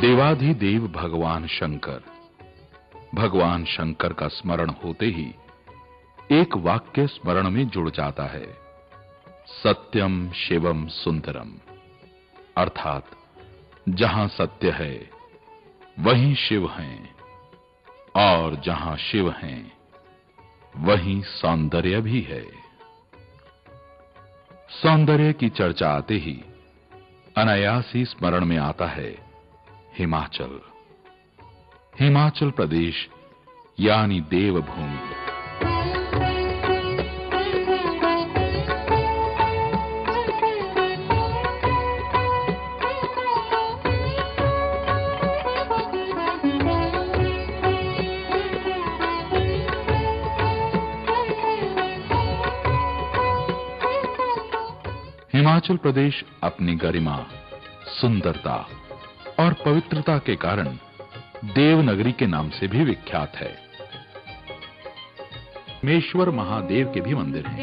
देवाधिदेव भगवान शंकर का स्मरण होते ही एक वाक्य स्मरण में जुड़ जाता है, सत्यम शिवम सुंदरम, अर्थात जहां सत्य है वहीं शिव हैं और जहां शिव हैं वहीं सौंदर्य भी है। सौंदर्य की चर्चा आते ही अनायास ही स्मरण में आता है हिमाचल, हिमाचल प्रदेश यानी देवभूमि। हिमाचल प्रदेश अपनी गरिमा, सुंदरता और पवित्रता के कारण देवनगरी के नाम से भी विख्यात है। मेश्वर महादेव के भी मंदिर हैं।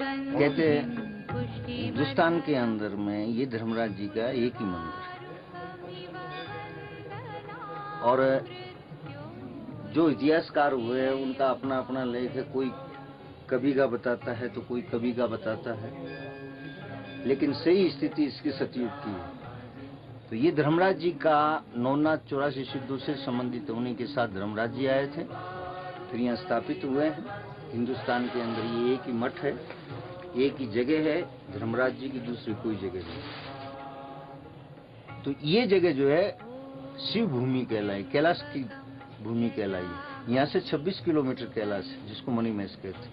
कहते हैं हिंदुस्तान के अंदर में ये धर्मराज जी का एक ही मंदिर है और जो इतिहासकार हुए हैं उनका अपना अपना लेख है, कोई कभी का बताता है तो कोई कभी का बताता है, लेकिन सही स्थिति इसकी सतयुग की है। तो ये धर्मराज जी का नौनाथ 84 सिद्धों से संबंधित होने के साथ धर्मराज जी आए थे, फिर यहाँ स्थापित हुए हैं। हिंदुस्तान के अंदर ये एक ही मठ है, एक ही जगह है धर्मराज जी की, दूसरी कोई जगह नहीं। तो ये जगह जो है शिव भूमि कहलाई, कैलाश की भूमि कहलाई। यहाँ से 26 किलोमीटर कैलाश जिसको मणिमहेश कहते हैं।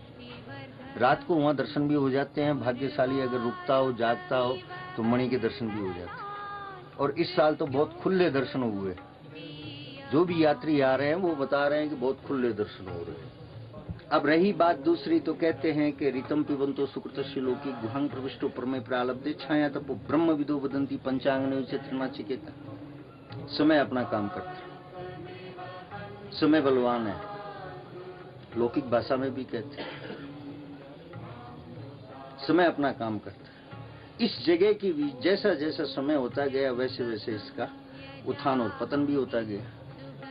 रात को वहाँ दर्शन भी हो जाते हैं, भाग्यशाली अगर रुकता हो जागता हो तो मणि के दर्शन भी हो जाते हैं। और इस साल तो बहुत खुले दर्शन हुए, जो भी यात्री आ रहे हैं वो बता रहे हैं कि बहुत खुले दर्शन हो रहे हैं। अब रही बात दूसरी, तो कहते हैं कि ऋतम पिबंतो सुकृतस्य लोके गुहां प्रविष्टो परमे प्रालब्धे छाया तपो ब्रह्म विदो वदंती पंचांगने चित्रनाचिकेता। समय अपना काम करता, समय बलवान है, लौकिक भाषा में भी कहते हैं समय अपना काम करता है। इस जगह की भी जैसा जैसा समय होता गया वैसे वैसे इसका उत्थान और पतन भी होता गया।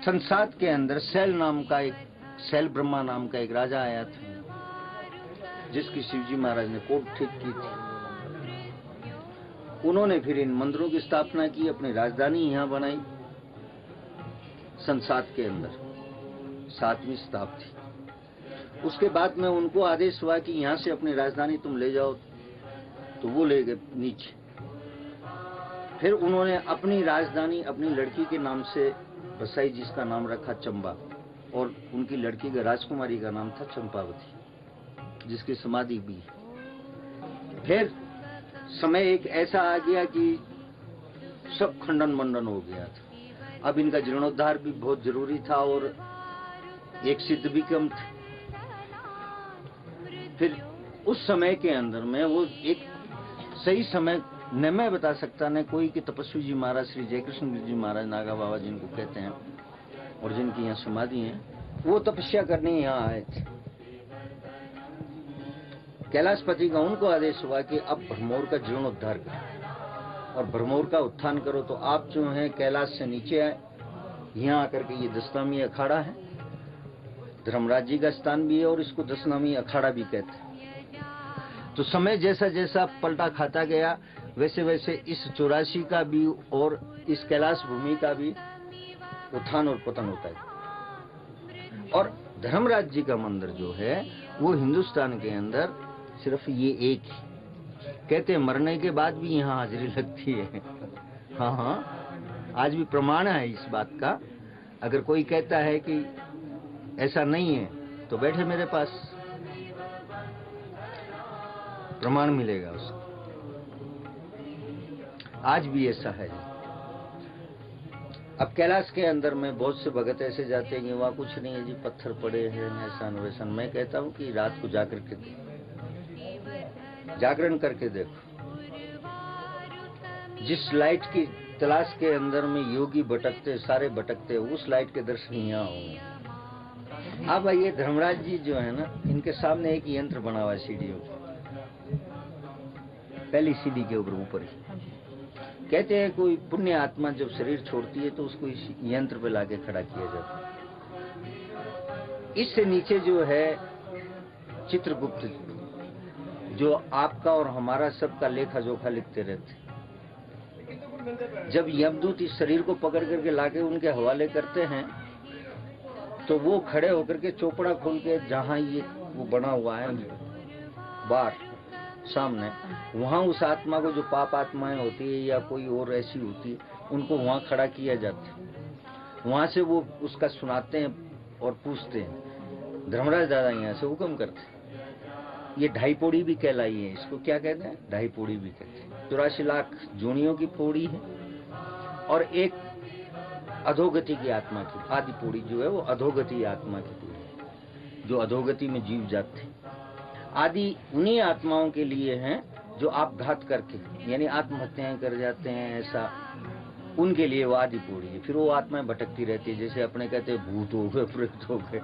संसार के अंदर शैल नाम का एक, शैल ब्रह्मा नाम का एक राजा आया था जिसकी शिवजी महाराज ने कोट ठीक की थी। उन्होंने फिर इन मंदिरों की स्थापना की, अपनी राजधानी यहाँ बनाई। संसार के अंदर 7वीं शताब्दी, उसके बाद में उनको आदेश हुआ कि यहाँ से अपनी राजधानी तुम ले जाओ, तो वो ले गए नीचे। फिर उन्होंने अपनी राजधानी अपनी लड़की के नाम से बसाई, जिसका नाम रखा चंबा, और उनकी लड़की का राजकुमारी का नाम था चंपावती, जिसकी समाधि भी। फिर समय एक ऐसा आ गया कि सब खंडन मंडन हो गया था। अब इनका जीर्णोद्धार भी बहुत जरूरी था और एक सिद्ध भी कम था। फिर उस समय के अंदर में वो एक सही समय न मैं बता सकता न कोई कि तपस्वी जी महाराज श्री जयकृष्ण जी महाराज नागा बाबा जिनको कहते हैं और जिनकी यहाँ समाधि है, वो तपस्या करने यहाँ आए थे। कैलाशपति का उनको आदेश हुआ कि अब भरमौर का जीर्णोद्धार करो और भरमौर का उत्थान करो। तो आप जो है कैलाश से नीचे आए, यहाँ आकर के ये दशनामी अखाड़ा है, धर्मराज जी का स्थान भी है और इसको दशनामी अखाड़ा भी कहते हैं। तो समय जैसा जैसा पलटा खाता गया वैसे वैसे इस 84 का भी और इस कैलाश भूमि का भी उत्थान और पतन होता है। और धर्मराज जी का मंदिर जो है वो हिंदुस्तान के अंदर सिर्फ ये एक ही, कहते हैं मरने के बाद भी यहाँ हाजिरी लगती है। हाँ, आज भी प्रमाण है इस बात का। अगर कोई कहता है कि ऐसा नहीं है तो बैठे मेरे पास, प्रमाण मिलेगा उसको। आज भी ऐसा है। अब कैलाश के अंदर में बहुत से भगत ऐसे जाते हैं कि वहाँ कुछ नहीं है जी, पत्थर पड़े हैं, ऐसा वैसा। मैं कहता हूँ कि रात को जाकर के देखो, जागरण करके देखो। जिस लाइट की तलाश के अंदर में योगी भटकते, सारे भटकते, उस लाइट के दर्शन यहाँ होंगे। अब ये धर्मराज जी जो है ना, इनके सामने एक यंत्र बना हुआ है सीढ़ियों, पहली सीढ़ी के ऊपर ऊपर ही कहते हैं कोई पुण्य आत्मा जब शरीर छोड़ती है तो उसको इस यंत्र पे लाके खड़ा किया जाता है। इससे नीचे जो है चित्रगुप्त जो आपका और हमारा सबका लेखा जोखा लिखते रहते, जब यमदूत इस शरीर को पकड़ करके लाके उनके हवाले करते हैं तो वो खड़े होकर के चोपड़ा खोल के जहाँ ये वो बना हुआ है बार सामने, वहाँ उस आत्मा को जो पाप आत्माएं होती है या कोई और ऐसी होती है उनको वहाँ खड़ा किया जाता है। वहाँ से वो उसका सुनाते हैं और पूछते हैं। धर्मराज दादा यहाँ से हुक्म करते हैं। ये ढाई पौड़ी भी कहलाई है, इसको क्या कहते हैं, ढाई पौड़ी भी कहते हैं। 84 लाख जोनियों की पौड़ी है और एक अधोगति की आत्मा की आदि पूरी जो है वो अधोगति आत्मा की पूरी, जो अधोगति में जीव जाते आदि उन्हीं आत्माओं के लिए हैं जो आपघात करके यानी आत्महत्याएं कर जाते हैं, ऐसा उनके लिए वो आदि पूरी है। फिर वो आत्माएं भटकती रहती है, जैसे अपने कहते हैं भूत हो गए, प्रेत हो गए,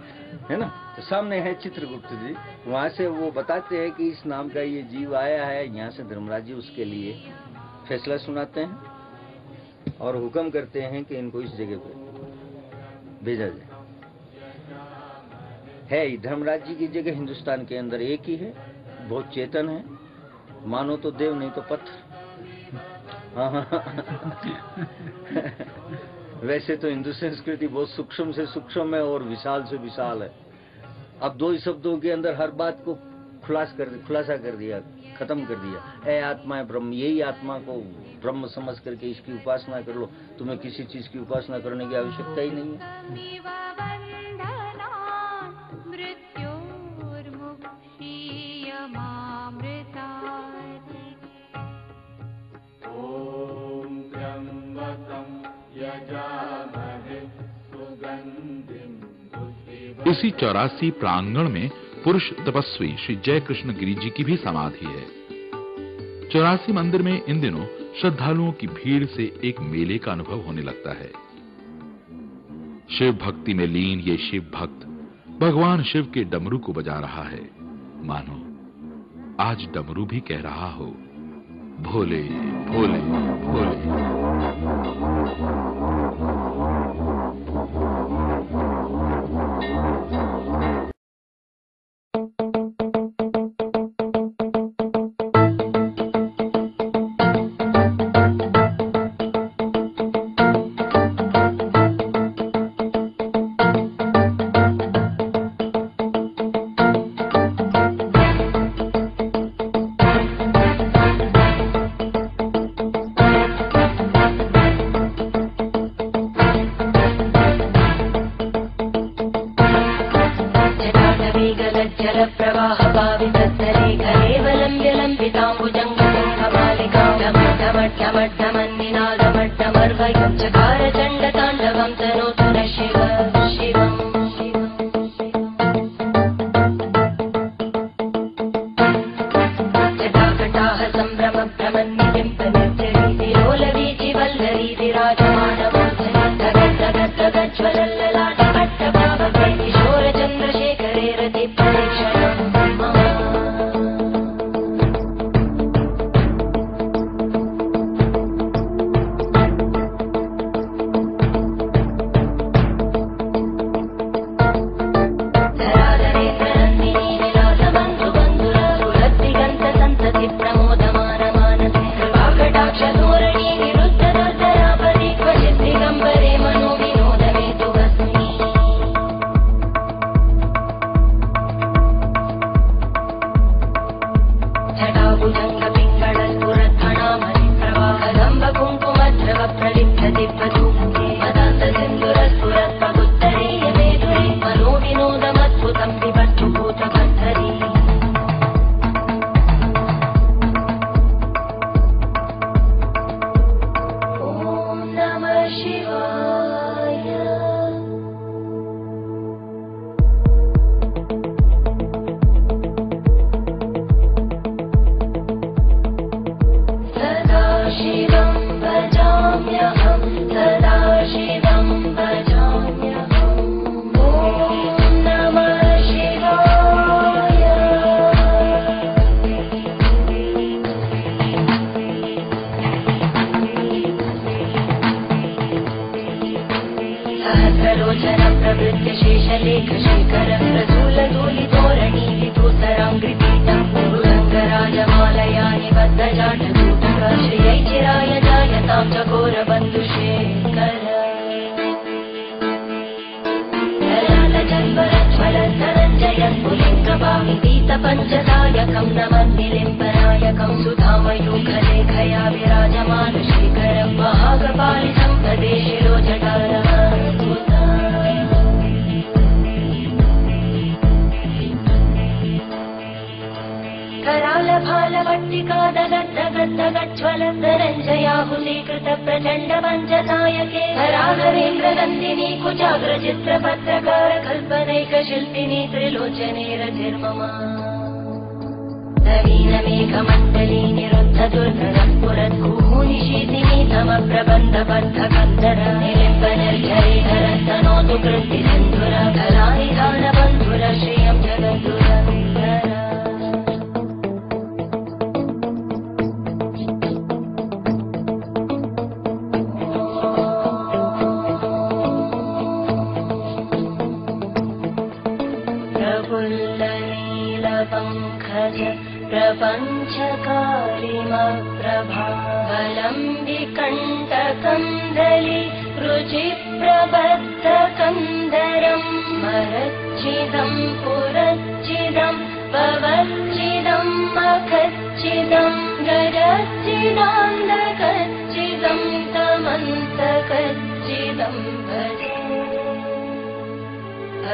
है ना। तो सामने है चित्रगुप्त जी, वहाँ से वो बताते हैं कि इस नाम का ये जीव आया है। यहाँ से धर्मराज जी उसके लिए फैसला सुनाते हैं और हुक्म करते हैं कि इनको इस जगह पे भेजा जाए। है धर्मराज जी की जगह हिंदुस्तान के अंदर एक ही है, बहुत चेतन है, मानो तो देव नहीं तो पत्थर। वैसे तो हिंदू संस्कृति बहुत सूक्ष्म से सूक्ष्म है और विशाल से विशाल है। अब दो ही शब्दों के अंदर हर बात को खुलासा कर दिया, खत्म कर दिया। ए आत्मा है ब्रह्म, यही आत्मा को ब्रह्म समझ करके इसकी उपासना कर लो, तुम्हें किसी चीज की उपासना करने की आवश्यकता ही नहीं है। इसी 84 प्रांगण में पुरुष तपस्वी श्री जयकृष्ण जी की भी समाधि है। 84 मंदिर में इन दिनों श्रद्धालुओं की भीड़ से एक मेले का अनुभव होने लगता है। शिव भक्ति में लीन ये शिव भक्त भगवान शिव के डमरू को बजा रहा है, मानो आज डमरू भी कह रहा हो, भोले भोले भोले। गोचरं प्रवृत्य शेषलेख शेखरं प्रसूलधूलितोरणी विधूसरं गृहीतं कुरुरङ्गराजमालयानि बद्धजाटकूटकं श्रियै चिराय जायतां चकोरबन्धुशेखर जयन् पुलिङ्गवामि पीतपञ्चदायकं नमन्निलिम्बनायकं सुधामयूखलेखया विराजमानुशेखरं महागपालि सम्प्रदेशिरो जटारम् करालभालवट्टिका दगद्दगद्दगच्छ्वलन्दरञ्जयाहुलीकृत प्रचण्डपञ्चनायके हराहरेन्द्रनन्दिनी कुचाग्रचित्रपत्रकारकल्पनैकशिल्पिनी त्रिलोचने रतिर्ममा नवीनमेघमण्डली निरुद्धदुर्धरं पुरद्गुहूनिशीतिनी तमप्रबन्धबन्धकन्दर निलिम्बनिर्घरेधरस्तनोतु कृतिसिन्धुर कलानिधानबन्धुर श्रियं जगद्दुरन्दर प्रपञ्चकारिमप्रभा कलम्बिकण्टकन्दलि रुचिप्रबद्धकन्दरं मरच्चिदं पुरच्चिदं पवच्चिदं मखच्चिदं गरच्चिदान्धकच्चिदं तमन्तकच्चिदं भजे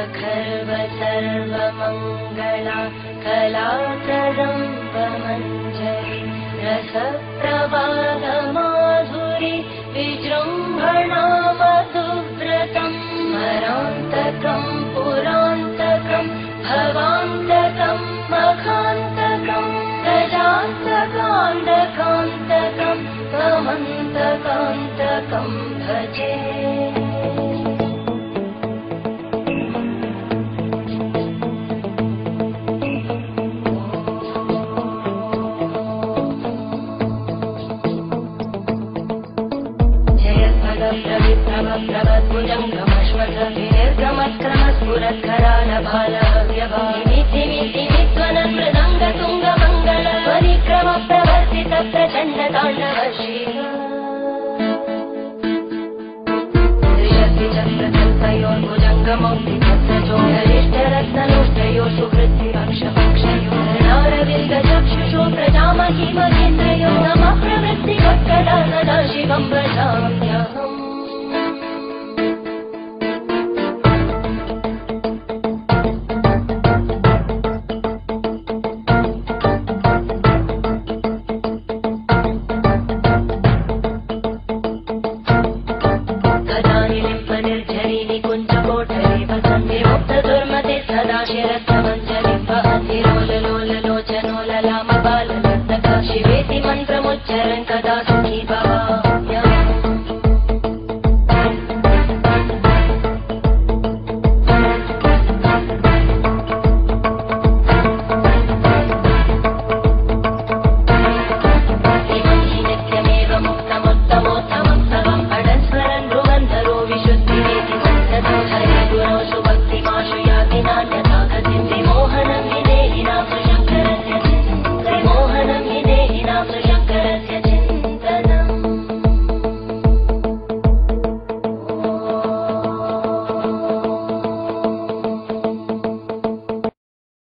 अखर्व सर्वमङ्गला कलाप्रदं वमञ्जरि रसप्रवाहमाधुरि विजृम्भणामधुव्रतं मरान्तकं पुरान्तकं भवान्तकं मखान्तकं गजान्तकान्तकान्तकं कमन्तकान्तकं भजे मृदङ्गतुङ्गमङ्गल परिक्रमप्रवर्तित प्रचण्डताण्डव शिवा त्रिशक्तिचक्रकल्पयोर्भुजङ्गमौक्तिभद्रजोगरिष्ठरत्ननुष्ठयो सुवृत्तिभक्षभक्षयो नारविन्दचक्षुषो प्रजामहीमगेन्द्रयो नमः प्रवृत्तिभक्तदा सदा शिवं भजाम्यहम्